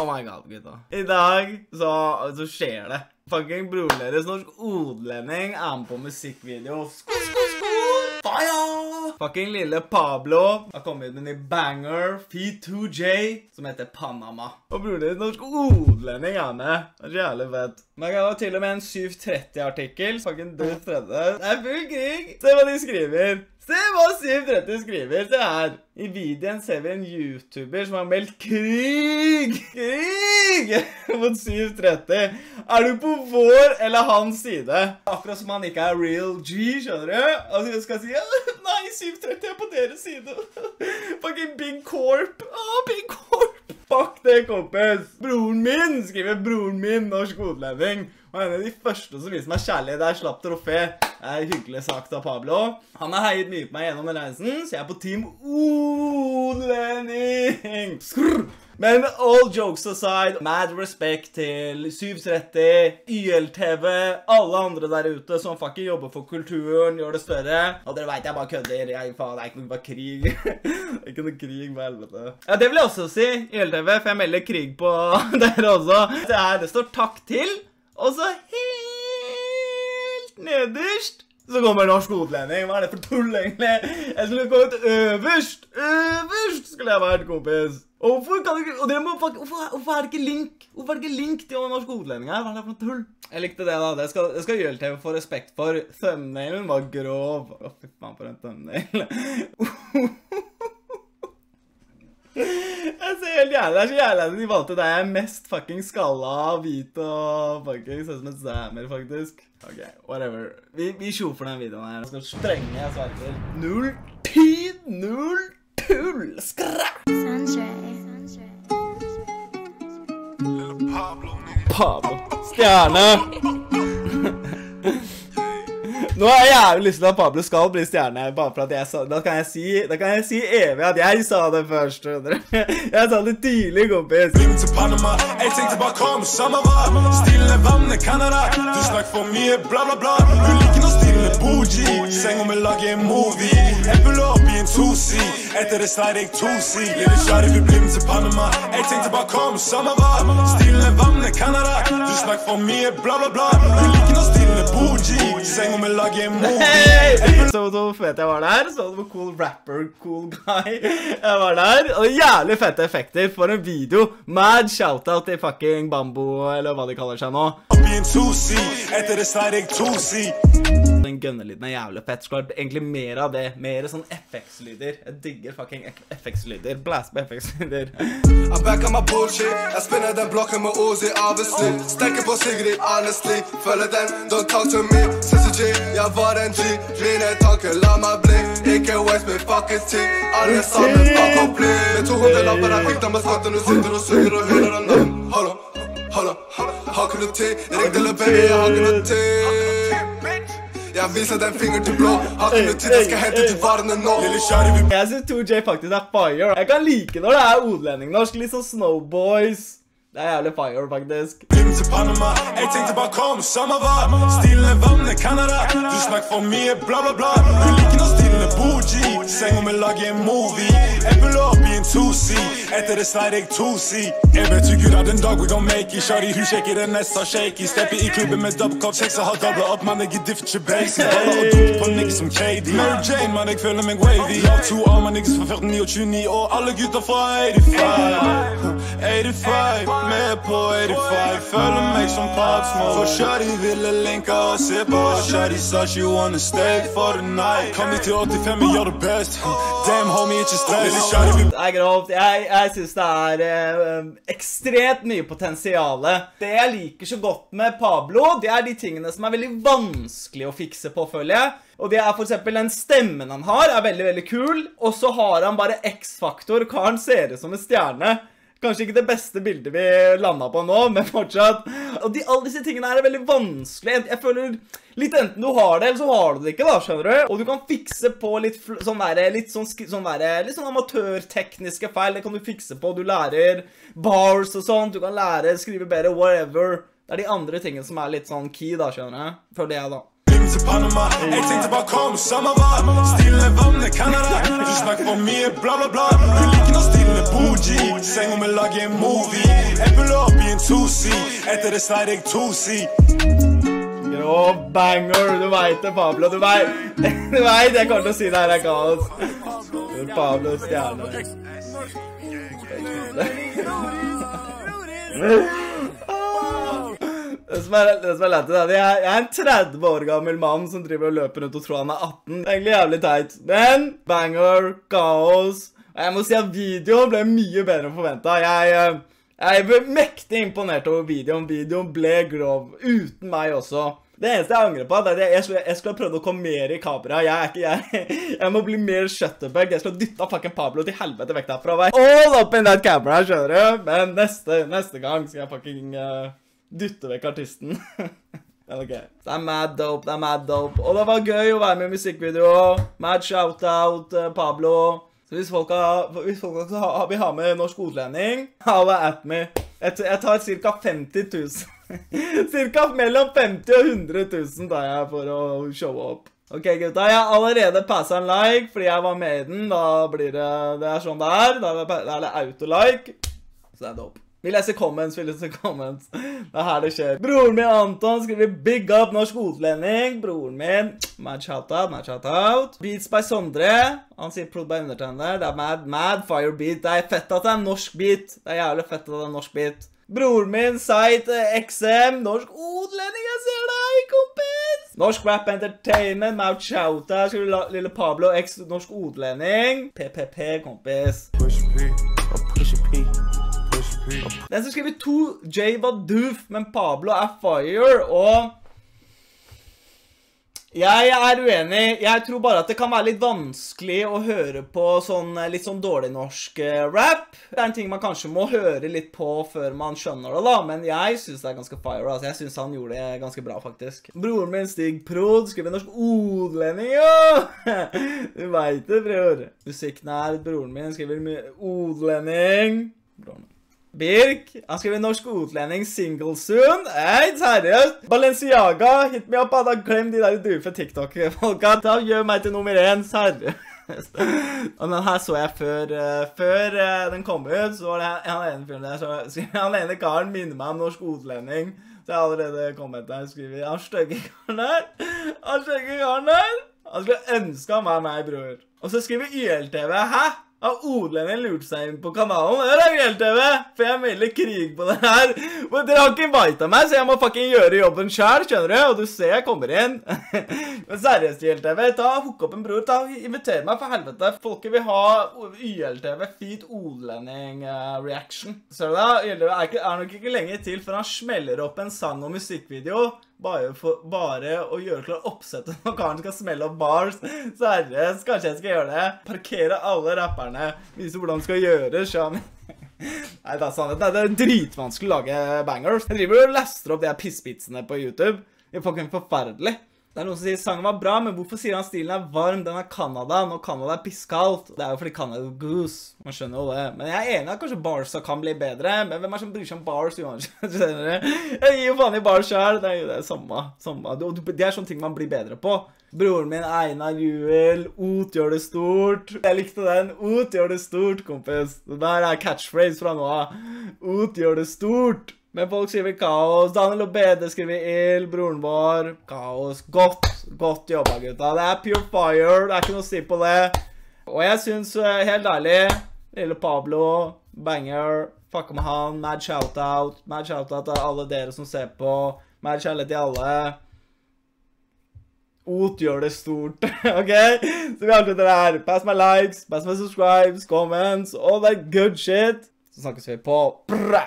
Oh my god, gutta. I dag så skjer det. Fucking broren deres, Norsk Utlending, er med på musikkvideo. Fire! Fucking lille Pablo har kommet med en ny banger, feat 2J, som heter Panama. Og broren deres, Norsk Utlending, er med. Det er jævlig fett. Man kan ha til og med en 730-artikkel. Fucking død tredje. Det er full krig. Se hva de skriver. Se hva 730 skriver, se her. I videoen ser vi en YouTuber som har meldt krig mot 730. Er du på vår eller hans side? Akkurat som han ikke er real G, skjønner du? Altså, du skal si, nei, 730 er på deres side. Fucking Big Corp. Big Corp. Fuck det, kompis. Broren min, skriver broren min, Norsk Utlending. Og en av de første som viser meg kjærlighet, der slapp trofé. Det er hyggelig sagt av Pablo. Han har heiet mye på meg gjennom reisen, så jeg er på team Utlending. Skrrr! Men all jokes aside, mad respect til 730, YLTV, alle andre der ute som fucking jobber for kulturen, gjør det større. Og dere vet, jeg bare kødder, jeg faen, det er ikke noe bare krig. Det er ikke noe krig, på helvete. Ja, det vil jeg også si, YLTV, for jeg melder krig på dere også. Det her, det står takk til, og så helt nederst. Så kommer Norsk Utlending. Hva er det for tull, egentlig? Jeg skulle kommet øverst. Øverst skulle jeg vært, kompis. Og hvorfor kan du ikke... Og dere må fuck... Hvorfor er det ikke link? Hvorfor er det ikke link til Norsk Utlending her? Hva er det for noe tull? Jeg likte det, da. Det skal YLTV få respekt for. Thumbnailen var grov. Å, fy faen, for en thumbnail. Jeg ser helt jævlig, det er så jævlig at de valgte deg jeg er mest fucking skalla, hvit og fucking sånn som et sæmer, faktisk. Ok, whatever. Vi sjofer den videoen her. Jeg skal strenge, jeg sverger. 0-10-0 tull, skræ! Pablo. Stjerne! Nå har jeg jævlig lyst til at Pablo skal bli stjerne, bare for at jeg sa det. Da kan jeg si evig at jeg sa det først, skjønner du? Jeg sa det tidlig, kompis. Livet til Panama, jeg tenkte bare kom, samme var. Stille vannet, Kanada, du snakk for mye, bla bla bla. Du liker noe stille bougie, seng om jeg lager en movie. Jeg vil opp i en tosi, etter det snart jeg tosi. Lille kjære, vi blir med til Panama, jeg tenkte bare kom, samme var. Stille vannet, Kanada, du snakk for mye, bla bla bla. Du liker noe stille bougie, seng om jeg lager en movie. Så hvor fett jeg var der. Så hvor cool rapper, cool guy jeg var der. Og jævlig fette effekter for en video. Mad shoutout til fucking Bambo, eller hva de kaller seg nå. Den gønnelyden er jævlig fett. Skal egentlig mer av det. Mer sånn FX-lyder. Jeg digger fucking FX-lyder. Blast på FX-lyder. I'm back on my bullshit. Jeg spinner den blokken med Ozi, obviously. Stekker på Sigrid, honestly. Følger den, don't talk to me. 2J, jeg var en G. Mine tanker, la meg bli. Ikke waste me fucking tid. Alle sammen, fuck og bli. Med 200 lapper jeg fikk dem med skatten. Du sitter og suger og hører den navn. Hallo, hallo, har ikke noe tid. Ring til baby, jeg har ikke noe tid. Jeg viser den finger til blå. Har ikke noe tid, jeg skal hente til varene nå. Jeg synes 2J faktisk er fire. Jeg kan like når det er utlending-norsk, litt sånn Snowboys. Det er jævlig fire, faktisk. Blim til Panama, jeg tenkte bare kom, samme var. Stille vannet, Kanada, du snakk for mye, bla bla bla. Du liker noe stille bougie, seng om jeg lager en movie. Jeg vil opp i en tosi, etter det snart jeg tosi. Jeg vet jo gud at en dag we gon' make it. Shari, hun sjekker det neste shaky. Stepper i klubben med dobbeltkopp, kjeks og har dobblet opp. Man, jeg gidder ikke basic. Holder og dukker på niggas som KD. Mary Jane, man, jeg føler meg wavy. Jeg har 2 år med niggas fra 14, 9 og 29. Og alle gutter fra 85. Med på 85, føler meg som Pop Smoke. For Shari ville linka og se på. Shari sa she wanna stay for the night. Kom til 85, vi gjør det best. Damn homie, ikke stress. Det er grovt, jeg synes det er ekstremt mye potensiale. Det jeg liker så godt med Pablo, det er de tingene som er veldig vanskelig å fikse på, føler jeg. Og det er for eksempel den stemmen han har, er veldig, veldig kul. Og så har han bare X-faktor, karen ser ut som en stjerne. Kanskje ikke det beste bildet vi landet på nå, men fortsatt. Og alle disse tingene her er veldig vanskelig. Jeg føler litt enten du har det, eller så har du det ikke da, skjønner du? Og du kan fikse på litt sånn amatørtekniske feil. Det kan du fikse på, du lærer bars og sånt. Du kan lære, skrive bedre, whatever. Det er de andre tingene som er litt sånn key da, skjønner jeg. Føler det jeg da. Til Panama, jeg tenkte bare kom, samme var. Stille vannet, Kanada, du snakk for mye, bla bla bla. Du liker noe stille bougie, seng om jeg lager en movie. etter det sliding 2C. Grå banger, du vet det, Pablo, du vet, jeg kommer til å si det her er kaos. Pablo stjerne. Det som er lett det, jeg er en 30 år gammel mann som driver og løper rundt og tror han er 18. Det er egentlig jævlig teit, men banger, kaos. Og jeg må si at videoen ble mye bedre enn forventet. Jeg ble mektig imponert over videoen. Videoen ble grov, uten meg også. Det eneste jeg angrer på er at jeg skulle prøve å komme mer i kamera. Jeg må bli mer shutterback. Jeg skulle dytte fucking Pablo til helvete vekk derfra. All up in that camera, skjønner du. Men neste gang skal jeg fucking dytte vekk artisten. Ok. Det er mad dope, det er mad dope. Og det var gøy å være med i musikkvideo. Mad shoutout, Pablo. Så hvis folk vil ha med norsk utlending, holla at me. Jeg tar cirka 50 000. Cirka mellom 50 og 100 000 tar jeg for å show opp. Ok gutta, jeg har allerede passet en like fordi jeg var med i den. Da blir det, det er sånn det er. Da er det autolike. Så det er dope. Vi leser comments, Det er her det skjer. Broren min Anton skriver big up norsk utlending. Broren min, mad shoutout, Beats by Sondre. Han sier Prod by Undertender. Det er mad fire beat. Det er fett at det er norsk beat. Det er jævlig fett at det er norsk beat. Broren min, seit, XM, norsk utlending, jeg ser deg, kompis! Norsk rap entertainment, mad shouta, skal du lille Pablo, X, norsk utlending, PPP, kompis. Den som skriver 2J var doof, men Pablo er fire, og jeg er uenig. Jeg tror bare at det kan være litt vanskelig å høre på litt sånn dårlig norsk rap. Det er en ting man kanskje må høre litt på før man skjønner det da, men jeg synes det er ganske fire, altså. Jeg synes han gjorde det ganske bra, faktisk. Broren min, Stig Prod, skriver norsk utlending, jo! Du vet det, bror. Musikknær, broren min, skriver utlending. Broren min. Birk, han skriver norsk utlending single soon. Nei, seriøst. Balenciaga, hit me opp, han har glemt de der dufe TikTok-folka. Da gjør meg til nummer 1, seriøst. Og den her så jeg før den kom ut, så var det han ene fyren der, så skriver han ene karen minner meg om norsk utlending. Så jeg allerede kom etter, jeg skriver, han støgge karen her, Han skulle ønske meg bror. Og så skriver YLTV, hæ? Av utlendingen lurte seg inn på kanalen. Det er YLTV, for jeg melder krig på det her. Men dere har ikke invitet meg, så jeg må fucking gjøre jobben selv, skjønner du? Og du ser jeg kommer inn. Men seriøst, YLTV, ta hukk opp en bror, inviter meg for helvete. Folket vil ha YLTV, feat utlending reaction. Ser du da, YLTV er nok ikke lenge til før han smeller opp en sang og musikkvideo. Bare å gjøre klart oppsettet når karen skal smelle opp bars. Seriøst, kanskje jeg skal gjøre det. Parkere alle rapperne. Vise hvordan det skal gjøres, sjøen. Nei, det er sannhet. Det er dritvanskelig å lage bangers. Jeg driver og laster opp de her pissbitsene på YouTube. Det er fucking forferdelig. Det er noen som sier sangen var bra, men hvorfor sier han stilen er varm? Den er Kanada, når Kanada er pisskaldt. Det er jo fordi Kanada er goose. Man skjønner jo det. Men jeg er enig at kanskje barsa kan bli bedre. Men hvem er som bryr seg om bars? Jeg gir jo faen i bars her. Det er jo det samme. Det er sånne ting man blir bedre på. Broren min, Einar Juel, Oot gjør det stort. Jeg likte den. Oot gjør det stort, kompis. Det der er catchphrase fra nå. Oot gjør det stort. Men folk skriver kaos. Daniel Obede skriver ild, broren vår. Kaos. Godt jobba, gutta. Det er pure fire. Det er ikke noe å si på det. Og jeg synes, helt ærlig, lille Pablo, banger, fuck med han, mad shoutout. Mad shoutout til alle dere som ser på. Mad kjærlighet til alle. Oot gjør det stort, ok? Så vi avslutter det her. Pass meg likes, pass meg subscribes, comments, all that good shit. Så snakkes vi på. Bra!